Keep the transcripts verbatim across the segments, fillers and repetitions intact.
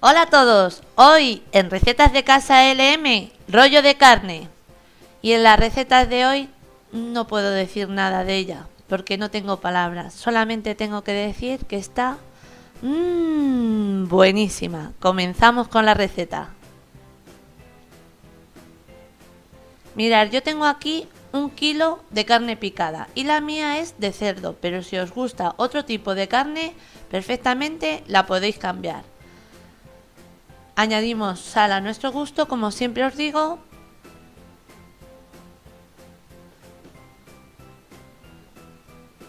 Hola a todos, hoy en Recetas de Casa L M, rollo de carne. Y en las recetas de hoy no puedo decir nada de ella, porque no tengo palabras. Solamente tengo que decir que está mmm, buenísima. Comenzamos con la receta. Mirad, yo tengo aquí un kilo de carne picada y la mía es de cerdo, pero si os gusta otro tipo de carne, perfectamente la podéis cambiar. Añadimos sal a nuestro gusto, como siempre os digo.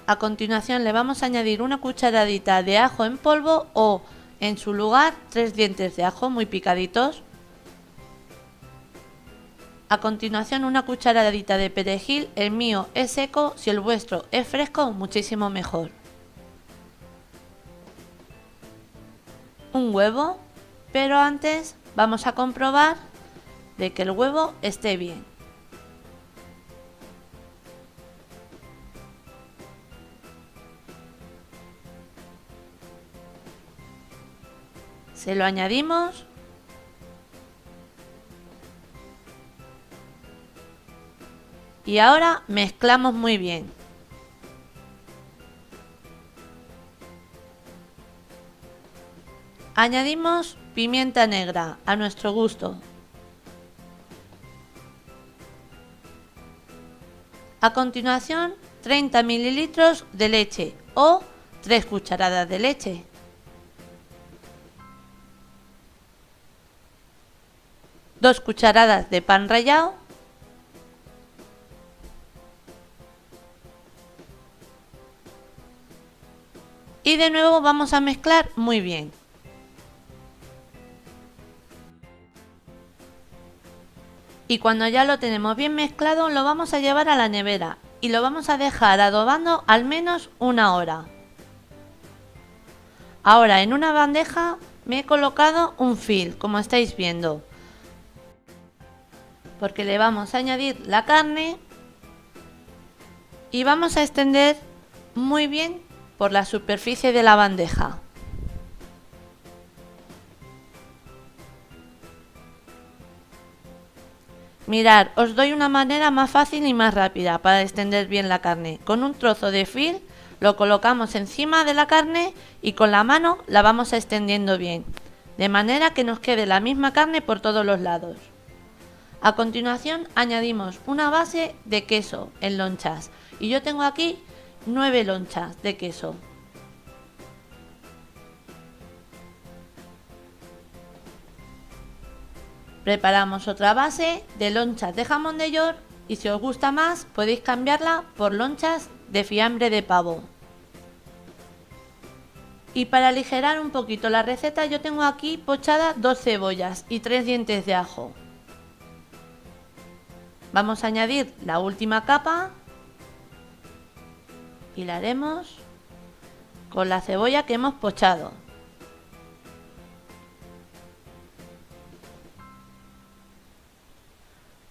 A continuación le vamos a añadir una cucharadita de ajo en polvo o, en su lugar, tres dientes de ajo muy picaditos. A continuación una cucharadita de perejil, el mío es seco, si el vuestro es fresco, muchísimo mejor. Un huevo. Pero antes vamos a comprobar de que el huevo esté bien. Se lo añadimos. Y ahora mezclamos muy bien. Añadimos pimienta negra a nuestro gusto. A continuación, treinta mililitros de leche o tres cucharadas de leche. dos cucharadas de pan rallado. Y de nuevo vamos a mezclar muy bien. Y cuando ya lo tenemos bien mezclado, lo vamos a llevar a la nevera y lo vamos a dejar adobando al menos una hora. Ahora en una bandeja me he colocado un fil, como estáis viendo, porque le vamos a añadir la carne y vamos a extender muy bien por la superficie de la bandeja. Mirad, os doy una manera más fácil y más rápida para extender bien la carne. Con un trozo de fil lo colocamos encima de la carne y con la mano la vamos extendiendo bien, de manera que nos quede la misma carne por todos los lados. A continuación añadimos una base de queso en lonchas y yo tengo aquí nueve lonchas de queso. Preparamos otra base de lonchas de jamón de york y si os gusta más podéis cambiarla por lonchas de fiambre de pavo. Y para aligerar un poquito la receta yo tengo aquí pochadas dos cebollas y tres dientes de ajo. Vamos a añadir la última capa y la haremos con la cebolla que hemos pochado.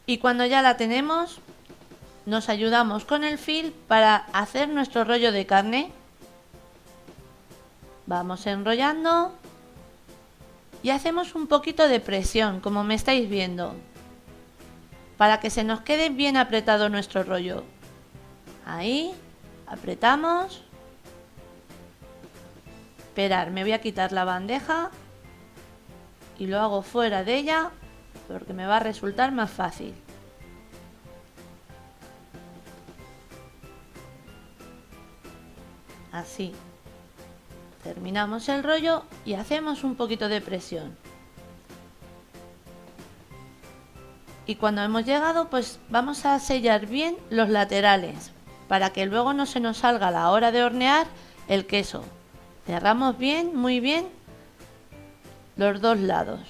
Y cuando ya la tenemos, nos ayudamos con el fil para hacer nuestro rollo de carne. Vamos enrollando y hacemos un poquito de presión, como me estáis viendo, para que se nos quede bien apretado nuestro rollo. Ahí, apretamos. Esperar, me voy a quitar la bandeja y lo hago fuera de ella, porque me va a resultar más fácil. Así. Terminamos el rollo y hacemos un poquito de presión. Y cuando hemos llegado, pues vamos a sellar bien los laterales, para que luego no se nos salga a la hora de hornear el queso. Cerramos bien, muy bien, los dos lados.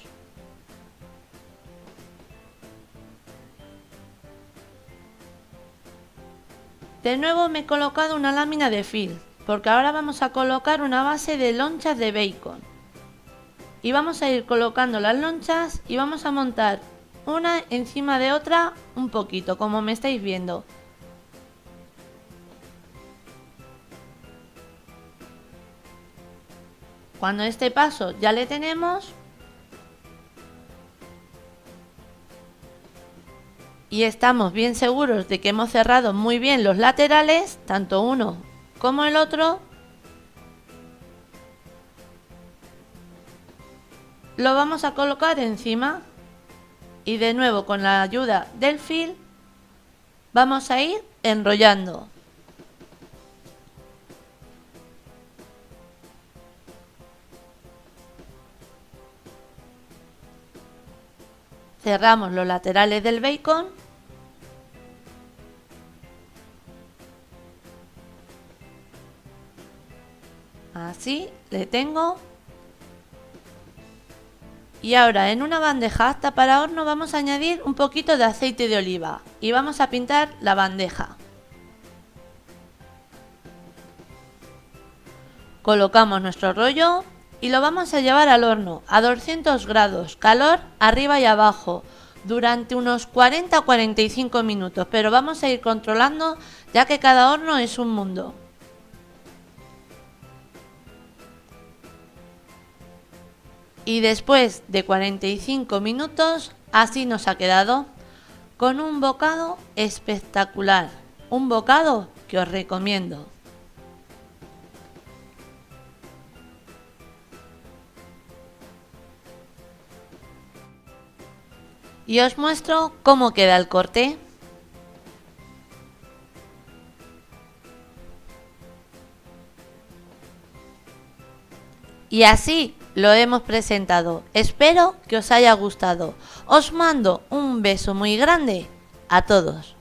De nuevo me he colocado una lámina de fil, porque ahora vamos a colocar una base de lonchas de bacon. Y vamos a ir colocando las lonchas y vamos a montar una encima de otra un poquito, como me estáis viendo. Cuando este paso ya le tenemos, y estamos bien seguros de que hemos cerrado muy bien los laterales, tanto uno como el otro, lo vamos a colocar encima y de nuevo con la ayuda del fil vamos a ir enrollando. Cerramos los laterales del bacon así, le tengo. Y ahora en una bandeja apta para horno vamos a añadir un poquito de aceite de oliva y vamos a pintar la bandeja. Colocamos nuestro rollo y lo vamos a llevar al horno a doscientos grados, calor arriba y abajo, durante unos cuarenta a cuarenta y cinco minutos, pero vamos a ir controlando ya que cada horno es un mundo. Y después de cuarenta y cinco minutos, así nos ha quedado, con un bocado espectacular, un bocado que os recomiendo. Y os muestro cómo queda el corte. Y así lo hemos presentado. Espero que os haya gustado. Os mando un beso muy grande a todos.